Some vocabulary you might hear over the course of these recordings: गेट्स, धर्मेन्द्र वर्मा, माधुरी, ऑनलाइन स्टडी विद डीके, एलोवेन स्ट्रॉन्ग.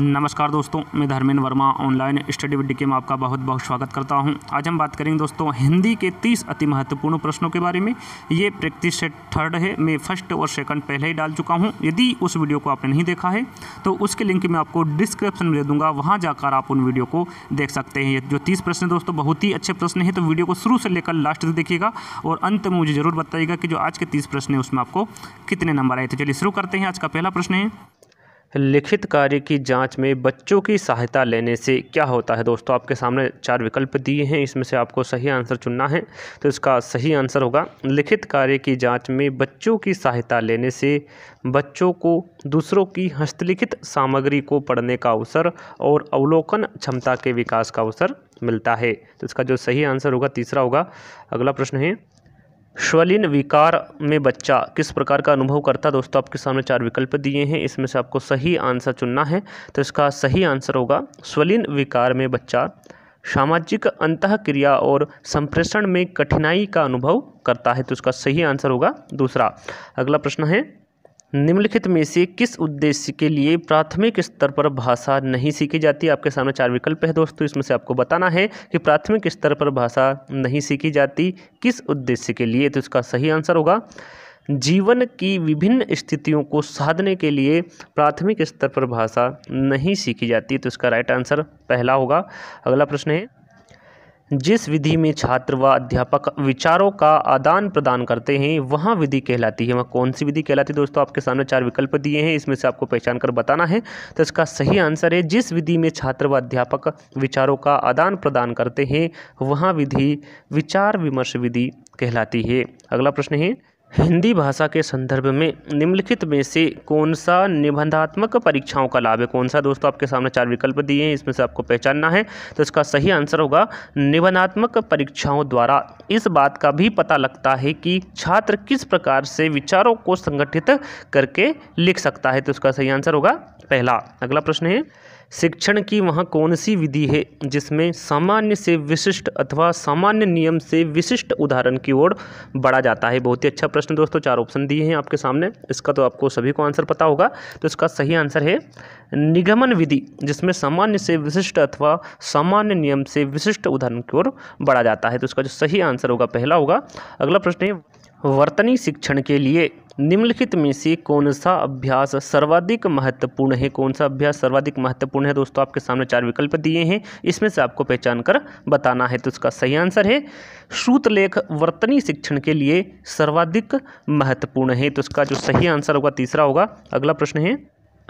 नमस्कार दोस्तों, मैं धर्मेन्द्र वर्मा ऑनलाइन स्टडी विद डीके में आपका बहुत बहुत स्वागत करता हूं। आज हम बात करेंगे दोस्तों हिंदी के 30 अति महत्वपूर्ण प्रश्नों के बारे में। ये प्रैक्टिस सेट थर्ड है, मैं फर्स्ट और सेकंड पहले ही डाल चुका हूं। यदि उस वीडियो को आपने नहीं देखा है तो उसके लिंक मैं आपको डिस्क्रिप्शन में दे दूँगा, वहाँ जाकर आप उन वीडियो को देख सकते हैं। ये जो 30 प्रश्न दोस्तों बहुत ही अच्छे प्रश्न हैं, तो वीडियो को शुरू से लेकर लास्ट तक देखिएगा और अंत में मुझे ज़रूर बताइएगा कि जो आज के 30 प्रश्न हैं उसमें आपको कितने नंबर आए। तो चलिए शुरू करते हैं। आज का पहला प्रश्न है, लिखित कार्य की जांच में बच्चों की सहायता लेने से क्या होता है। दोस्तों आपके सामने चार विकल्प दिए हैं, इसमें से आपको सही आंसर चुनना है। तो इसका सही आंसर होगा, लिखित कार्य की जांच में बच्चों की सहायता लेने से बच्चों को दूसरों की हस्तलिखित सामग्री को पढ़ने का अवसर और अवलोकन क्षमता के विकास का अवसर मिलता है। तो इसका जो सही आंसर होगा तीसरा होगा। अगला प्रश्न है, श्वलिन विकार में बच्चा किस प्रकार का अनुभव करता। दोस्तों आपके सामने चार विकल्प दिए हैं, इसमें से आपको सही आंसर चुनना है। तो इसका सही आंसर होगा, श्वलिन विकार में बच्चा सामाजिक अंतःक्रिया और संप्रेषण में कठिनाई का अनुभव करता है। तो इसका सही आंसर होगा दूसरा। अगला प्रश्न है, निम्नलिखित में से किस उद्देश्य के लिए प्राथमिक स्तर पर भाषा नहीं सीखी जाती। आपके सामने चार विकल्प है दोस्तों, इसमें से आपको बताना है कि प्राथमिक स्तर पर भाषा नहीं सीखी जाती किस उद्देश्य के लिए। तो इसका सही आंसर होगा, जीवन की विभिन्न स्थितियों को साधने के लिए प्राथमिक स्तर पर भाषा नहीं सीखी जाती। तो इसका राइट आंसर पहला होगा। अगला प्रश्न है, जिस विधि में छात्र व अध्यापक विचारों का आदान प्रदान करते हैं वह विधि कहलाती है। वह कौन सी विधि कहलाती है। दोस्तों आपके सामने चार विकल्प दिए हैं, इसमें से आपको पहचान कर बताना है। तो इसका सही आंसर है, जिस विधि में छात्र व अध्यापक विचारों का आदान प्रदान करते हैं वह विधि विचार विमर्श विधि कहलाती है। अगला प्रश्न है, हिंदी भाषा के संदर्भ में निम्नलिखित में से कौन सा निबंधात्मक परीक्षाओं का लाभ है। कौन सा। दोस्तों आपके सामने चार विकल्प दिए हैं, इसमें से आपको पहचानना है। तो इसका सही आंसर होगा, निबंधात्मक परीक्षाओं द्वारा इस बात का भी पता लगता है कि छात्र किस प्रकार से विचारों को संगठित करके लिख सकता है। तो इसका सही आंसर होगा पहला। अगला प्रश्न है, शिक्षण की वह कौन सी विधि है जिसमें सामान्य से विशिष्ट अथवा सामान्य नियम से विशिष्ट उदाहरण की ओर बढ़ा जाता है। बहुत ही अच्छा प्रश्न दोस्तों, चार ऑप्शन दिए हैं आपके सामने, इसका तो आपको सभी को आंसर पता होगा। तो इसका सही आंसर है निगमन विधि, जिसमें सामान्य से विशिष्ट अथवा सामान्य नियम से विशिष्ट उदाहरण की ओर बढ़ा जाता है। तो इसका जो सही आंसर होगा पहला होगा। अगला प्रश्न है, वर्तनी शिक्षण के लिए निम्नलिखित में से कौन सा अभ्यास सर्वाधिक महत्वपूर्ण है। कौन सा अभ्यास सर्वाधिक महत्वपूर्ण है। दोस्तों आपके सामने चार विकल्प दिए हैं, इसमें से आपको पहचान कर बताना है। तो इसका सही आंसर है, श्रुतलेख वर्तनी शिक्षण के लिए सर्वाधिक महत्वपूर्ण है। तो इसका जो सही आंसर होगा तीसरा होगा। अगला प्रश्न है,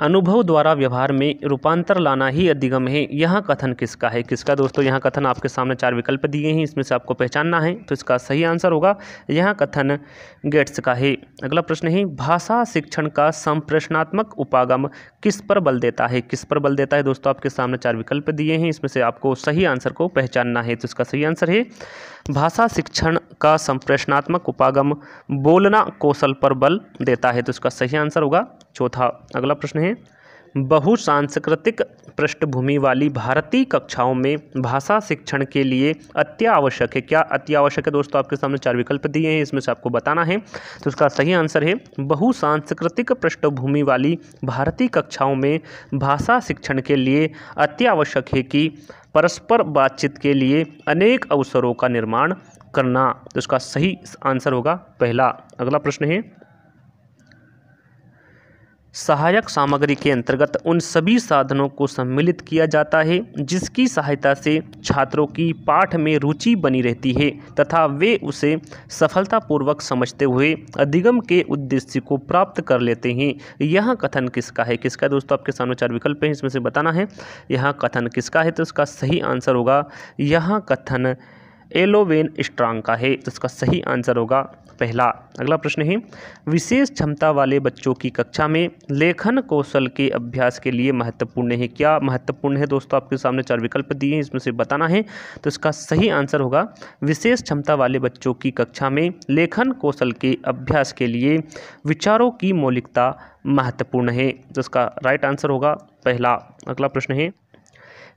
अनुभव द्वारा व्यवहार में रूपांतर लाना ही अधिगम है, यह कथन किसका है। किसका। दोस्तों यह कथन आपके सामने चार विकल्प दिए हैं, इसमें से आपको पहचानना है। तो इसका सही आंसर होगा, यह कथन गेट्स का है। अगला प्रश्न है, भाषा शिक्षण का संप्रेषणात्मक उपागम किस पर बल देता है। किस पर बल देता है। दोस्तों आपके सामने चार विकल्प दिए हैं, इसमें से आपको सही आंसर को पहचानना है। तो इसका सही आंसर है, भाषा शिक्षण का संप्रेषणात्मक उपागम बोलना कौशल पर बल देता है। तो इसका सही आंसर होगा चौथा। अगला प्रश्न है, बहुसांस्कृतिक पृष्ठभूमि वाली भारतीय कक्षाओं में भाषा शिक्षण के लिए अत्यावश्यक है। क्या अत्यावश्यक है। दोस्तों आपके सामने चार विकल्प दिए हैं, इसमें से आपको बताना है। तो इसका सही आंसर है, बहुसांस्कृतिक पृष्ठभूमि वाली भारतीय कक्षाओं में भाषा शिक्षण के लिए अत्यावश्यक है कि परस्पर बातचीत के लिए अनेक अवसरों का निर्माण करना। तो इसका सही आंसर होगा पहला। अगला प्रश्न है, सहायक सामग्री के अंतर्गत उन सभी साधनों को सम्मिलित किया जाता है जिसकी सहायता से छात्रों की पाठ में रुचि बनी रहती है तथा वे उसे सफलतापूर्वक समझते हुए अधिगम के उद्देश्य को प्राप्त कर लेते हैं, यह कथन किसका है। किसका। दोस्तों आपके सामने चार विकल्प हैं, इसमें से बताना है यह कथन किसका है। तो इसका सही आंसर होगा, यह कथन एलोवेन स्ट्रॉन्ग का है। तो इसका सही आंसर होगा पहला। अगला प्रश्न है, विशेष क्षमता वाले बच्चों की कक्षा में लेखन कौशल के अभ्यास के लिए महत्वपूर्ण है। क्या महत्वपूर्ण है। दोस्तों आपके सामने चार विकल्प दिए हैं, इसमें से बताना है। तो इसका सही आंसर होगा, विशेष क्षमता वाले बच्चों की कक्षा में लेखन कौशल के अभ्यास के लिए विचारों की मौलिकता महत्वपूर्ण है। तो इसका राइट आंसर होगा पहला। अगला प्रश्न है,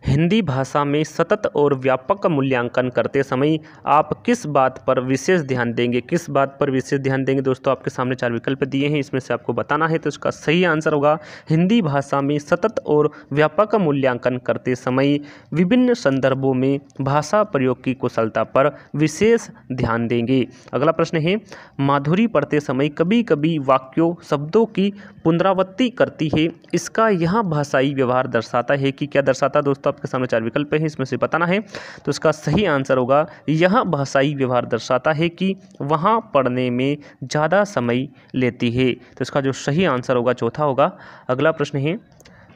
हिंदी भाषा में सतत और व्यापक मूल्यांकन करते समय आप किस बात पर विशेष ध्यान देंगे? किस बात पर विशेष ध्यान देंगे दोस्तों? आपके सामने 4 विकल्प दिए हैं, इसमें से आपको बताना है। तो इसका सही आंसर होगा, हिंदी भाषा में सतत और व्यापक मूल्यांकन करते समय विभिन्न संदर्भों में भाषा प्रयोग की कुशलता पर विशेष ध्यान देंगे। अगला प्रश्न है, माधुरी पढ़ते समय कभी कभी वाक्यों शब्दों की पुनरावृत्ति करती है, इसका यह भाषाई व्यवहार दर्शाता है कि क्या दर्शाता है? दोस्तों आपके सामने 4 विकल्प हैं, इसमें से बताना है। तो इसका सही आंसर होगा, यह भाषाई व्यवहार दर्शाता है कि वहाँ पढ़ने में ज़्यादा समय लेती है। तो इसका जो सही आंसर होगा चौथा होगा। अगला प्रश्न है,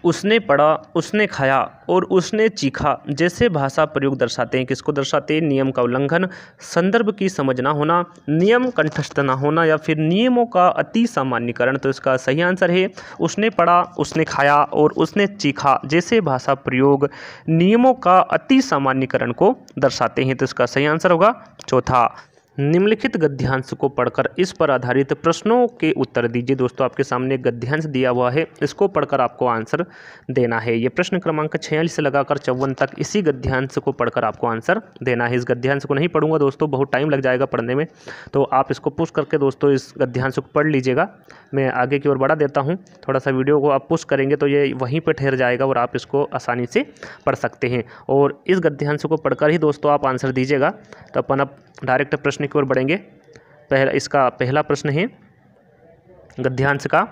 उसने पढ़ा, उसने खाया और उसने चीखा जैसे भाषा प्रयोग दर्शाते हैं, किसको दर्शाते हैं? नियम का उल्लंघन, संदर्भ की समझ ना होना, नियम कंठस्थ ना होना या फिर नियमों का अति सामान्यकरण। तो इसका सही आंसर है, उसने पढ़ा, उसने खाया और उसने चीखा जैसे भाषा प्रयोग नियमों का अति सामान्यकरण को दर्शाते हैं। तो इसका सही आंसर होगा चौथा। निम्नलिखित गद्यांश को पढ़कर इस पर आधारित प्रश्नों के उत्तर दीजिए। दोस्तों आपके सामने गद्यांश दिया हुआ है, इसको पढ़कर आपको आंसर देना है। ये प्रश्न क्रमांक 46 से लगाकर 54 तक इसी गद्यांश को पढ़कर आपको आंसर देना है। इस गद्यांश को नहीं पढ़ूंगा दोस्तों, बहुत टाइम लग जाएगा पढ़ने में, तो आप इसको पुश करके दोस्तों इस गद्यांश को पढ़ लीजिएगा। मैं आगे की ओर बढ़ा देता हूँ, थोड़ा सा वीडियो को आप पुश करेंगे तो ये वहीं पर ठहर जाएगा और आप इसको आसानी से पढ़ सकते हैं। और इस गद्यांश को पढ़कर ही दोस्तों आप आंसर दीजिएगा। तो अपन अब डायरेक्ट प्रश्न की ओर बढ़ेंगे। इसका पहला प्रश्न है गद्यांश का,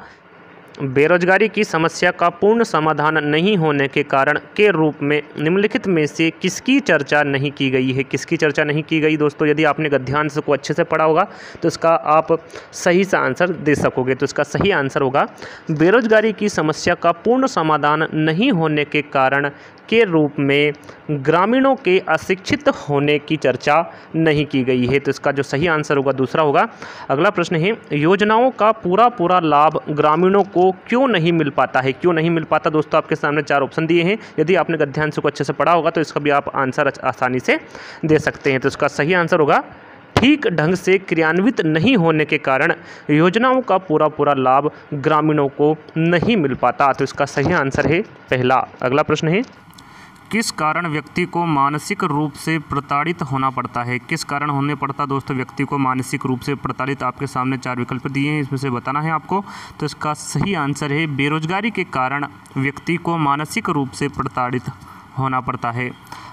बेरोजगारी की समस्या का पूर्ण समाधान नहीं होने के कारण के रूप में निम्नलिखित में से किसकी चर्चा नहीं की गई है? किसकी चर्चा नहीं की गई? दोस्तों यदि आपने गद्यांश को अच्छे से पढ़ा होगा तो इसका आप सही सा आंसर दे सकोगे। तो इसका सही आंसर होगा, बेरोजगारी की समस्या का पूर्ण समाधान नहीं होने के कारण के रूप में ग्रामीणों के अशिक्षित होने की चर्चा नहीं की गई है। तो इसका जो सही आंसर होगा दूसरा होगा। अगला प्रश्न है, योजनाओं का पूरा लाभ ग्रामीणों को क्यों नहीं मिल पाता है? क्यों नहीं मिल पाता? दोस्तों आपके सामने 4 ऑप्शन दिए हैं, यदि आपने गद्यांश को अच्छे से पढ़ा होगा तो इसका भी आप आंसर आसानी से दे सकते हैं। तो इसका सही आंसर होगा, ठीक ढंग से क्रियान्वित नहीं होने के कारण योजनाओं का पूरा लाभ ग्रामीणों को नहीं मिल पाता। तो इसका सही आंसर है पहला। अगला प्रश्न है, किस कारण व्यक्ति को मानसिक रूप से प्रताड़ित होना पड़ता है? किस कारण होने पड़ता? दोस्तों व्यक्ति को मानसिक रूप से प्रताड़ित, आपके सामने 4 विकल्प दिए हैं, इसमें से बताना है आपको। तो इसका सही आंसर है, बेरोजगारी के कारण व्यक्ति को मानसिक रूप से प्रताड़ित होना पड़ता है।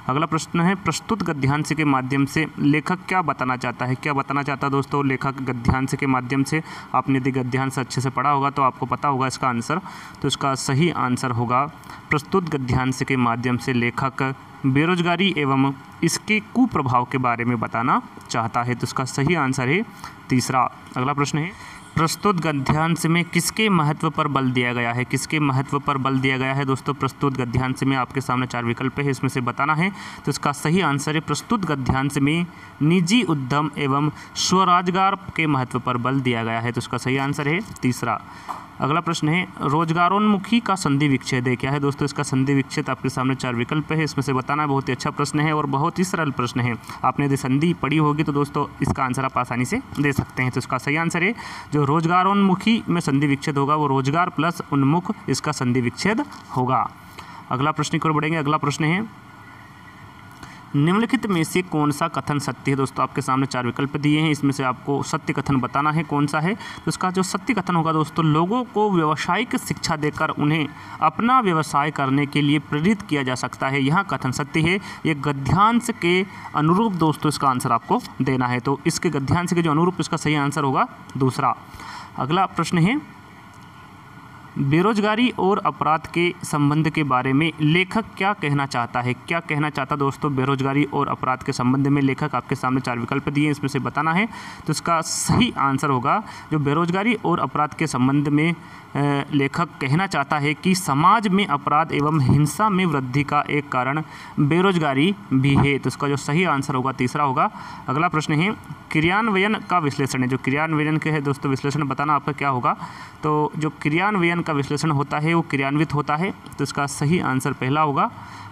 अगला प्रश्न है, प्रस्तुत गद्यांश के माध्यम से लेखक क्या बताना चाहता है? क्या बताना चाहता है? दोस्तों लेखक गद्यांश के माध्यम से, आपने यदि गद्यांश अच्छे से पढ़ा होगा तो आपको पता होगा इसका आंसर। तो इसका सही आंसर होगा, प्रस्तुत गद्यांश के माध्यम से लेखक बेरोजगारी एवं इसके कुप्रभाव के बारे में बताना चाहता है। तो इसका सही आंसर है तीसरा। अगला प्रश्न है, प्रस्तुत गद्यांश में किसके महत्व पर बल दिया गया है? किसके महत्व पर बल दिया गया है? दोस्तों प्रस्तुत गद्यांश में आपके सामने 4 विकल्प है, इसमें से बताना है। तो इसका सही आंसर है, प्रस्तुत गद्यांश में निजी उद्यम एवं स्वरोजगार के महत्व पर बल दिया गया है। तो इसका सही आंसर है तीसरा। अगला प्रश्न है, रोजगारोन्मुखी का संधि विच्छेद है क्या है? दोस्तों इसका संधि विच्छेद आपके सामने 4 विकल्प है, इसमें से बताना है। बहुत ही अच्छा प्रश्न है और बहुत ही सरल प्रश्न है, आपने यदि संधि पढ़ी होगी तो दोस्तों इसका आंसर आप आसानी से दे सकते हैं। तो इसका सही आंसर है, जो रोजगारोन्मुखी में संधि विच्छेद होगा वो रोजगार प्लस उन्मुख, इसका संधि विच्छेद होगा। अगला प्रश्न की ओर बढ़ेंगे। अगला प्रश्न है, निम्नलिखित में से कौन सा कथन सत्य है? दोस्तों आपके सामने 4 विकल्प दिए हैं, इसमें से आपको सत्य कथन बताना है कौन सा है। तो इसका जो सत्य कथन होगा दोस्तों, लोगों को व्यावसायिक शिक्षा देकर उन्हें अपना व्यवसाय करने के लिए प्रेरित किया जा सकता है, यह कथन सत्य है। ये गद्यांश के अनुरूप दोस्तों इसका आंसर आपको देना है। तो इसके गद्यांश के जो अनुरूप, इसका सही आंसर होगा दूसरा। अगला प्रश्न है, बेरोजगारी और अपराध के संबंध के बारे में लेखक क्या कहना चाहता है? क्या कहना चाहता? दोस्तों बेरोजगारी और अपराध के संबंध में लेखक, आपके सामने 4 विकल्प दिए हैं, इसमें से बताना है। तो इसका सही आंसर होगा, जो बेरोजगारी और अपराध के संबंध में लेखक कहना चाहता है कि समाज में अपराध एवं हिंसा में वृद्धि का एक कारण बेरोजगारी भी है। तो इसका जो सही आंसर होगा तीसरा होगा। अगला प्रश्न है, क्रियान्वयन का विश्लेषण है। जो क्रियान्वयन के है दोस्तों विश्लेषण बताना आपका क्या होगा? तो जो क्रियान्वयन का विश्लेषण होता है वो क्रियान्वित होता है। तो इसका सही आंसर पहला होगा।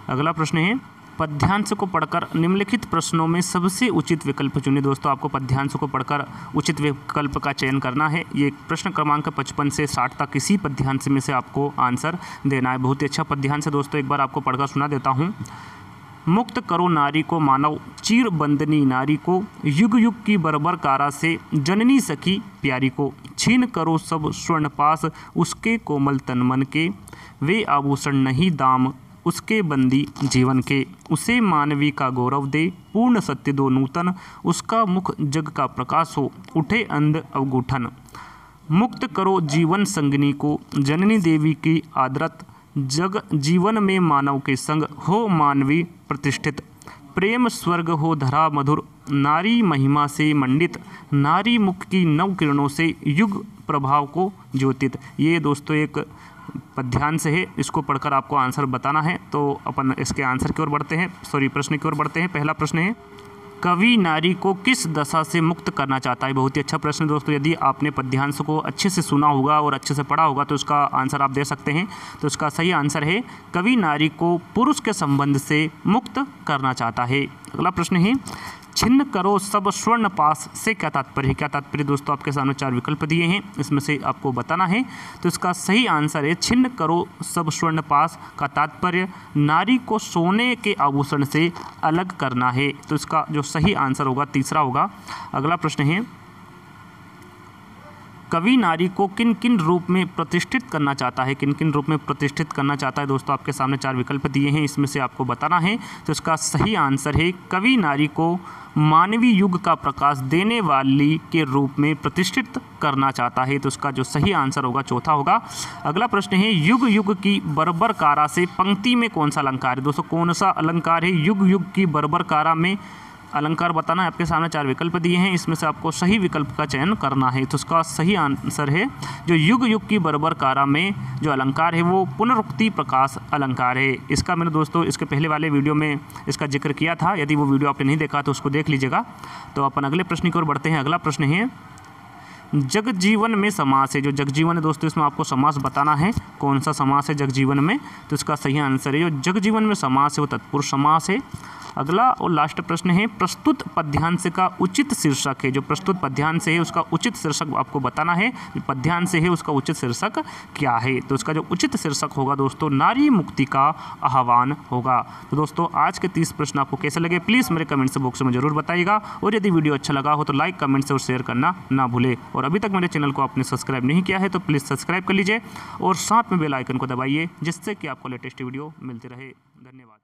अगला प्रश्न है, पद्यांश को पढ़कर निम्नलिखित प्रश्नों में सबसे उचित विकल्प चुनिए। दोस्तों आपको पद्यांश को पढ़कर उचित विकल्प का चयन करना है। ये प्रश्न क्रमांक 55 से 60 तक इसी पद्यांश में से आपको आंसर देना है। बहुत ही अच्छा पद्यांश है दोस्तों, एक बार आपको पढ़कर सुना देता हूँ। मुक्त करो नारी को मानव चीर बंदनी नारी को, युग युग की बर्बर कारा से जननी सखी प्यारी को, छीन करो सब स्वर्ण पास उसके कोमल तन मन के, वे आभूषण नहीं दाम उसके बंदी जीवन के, उसे मानवी का गौरव दे पूर्ण सत्य दो नूतन, उसका मुख जग का प्रकाश हो उठे अंध अवगूठन। मुक्त करो जीवन संगनी को जननी देवी की आदरत, जग जीवन में मानव के संग हो मानवी प्रतिष्ठित, प्रेम स्वर्ग हो धरा मधुर नारी महिमा से मंडित, नारी मुख की नव किरणों से युग प्रभाव को ज्योतित। ये दोस्तों एक पद्यांश है, इसको पढ़कर आपको आंसर बताना है। तो अपन इसके आंसर की ओर बढ़ते हैं, प्रश्न की ओर बढ़ते हैं। पहला प्रश्न है, कवि नारी को किस दशा से मुक्त करना चाहता है। बहुत ही अच्छा प्रश्न दोस्तों, यदि आपने पद्यांश को अच्छे से सुना होगा और अच्छे से पढ़ा होगा तो इसका आंसर आप दे सकते हैं। तो इसका सही आंसर है, कवि नारी को पुरुष के संबंध से मुक्त करना चाहता है। अगला प्रश्न है, छिन्न करो सब स्वर्ण पास से क्या तात्पर्य है। क्या तात्पर्य दोस्तों, आपके सामने 4 विकल्प दिए हैं, इसमें से आपको बताना है। तो इसका सही आंसर है, छिन्न करो सब स्वर्ण पास का तात्पर्य नारी को सोने के आभूषण से अलग करना है। तो इसका जो सही आंसर होगा तीसरा होगा। अगला प्रश्न है, कवि नारी को किन किन रूप में प्रतिष्ठित करना चाहता है। किन किन रूप में प्रतिष्ठित करना चाहता है दोस्तों, आपके सामने 4 विकल्प दिए हैं, इसमें से आपको बताना है। तो इसका सही आंसर है, कवि नारी को मानवीय युग का प्रकाश देने वाली के रूप में प्रतिष्ठित करना चाहता है। तो इसका जो सही आंसर होगा चौथा होगा। अगला प्रश्न है, युग युग की बर्बर कारा से पंक्ति में कौन सा अलंकार है। दोस्तों कौन सा अलंकार है, युग युग की बर्बर कारा में अलंकार बताना है। आपके सामने 4 विकल्प दिए हैं, इसमें से आपको सही विकल्प का चयन करना है। तो उसका सही आंसर है, जो युग युग की बर्बर कारा में जो अलंकार है वो पुनरुक्ति प्रकाश अलंकार है। इसका मैंने दोस्तों इसके पहले वाले वीडियो में इसका जिक्र किया था, यदि वो वीडियो आपने नहीं देखा तो उसको देख लीजिएगा। तो अपन अगले प्रश्न की ओर बढ़ते हैं। अगला प्रश्न है, जगजीवन में समास है। जो जगजीवन है दोस्तों, इसमें आपको समास बताना है, कौन सा समास है जगजीवन में। तो इसका सही आंसर है, जो जगजीवन में समास है वो तत्पुरुष समास है। अगला और लास्ट प्रश्न है, प्रस्तुत पद्यांश का उचित शीर्षक है। जो प्रस्तुत पद्यांश है उसका उचित शीर्षक आपको बताना है, पद्यांश है उसका उचित शीर्षक क्या है। तो उसका जो उचित शीर्षक होगा दोस्तों, नारी मुक्ति का आह्वान होगा। तो दोस्तों आज के 30 प्रश्न आपको कैसे लगे, प्लीज़ मेरे कमेंट्स बॉक्स में ज़रूर बताइएगा। और यदि वीडियो अच्छा लगा हो तो लाइक, कमेंट्स और शेयर करना ना भूलें। और अभी तक मेरे चैनल को आपने सब्सक्राइब नहीं किया है तो प्लीज़ सब्सक्राइब कर लीजिए और साथ में बेल आइकन को दबाइए, जिससे कि आपको लेटेस्ट वीडियो मिलती रहे। धन्यवाद।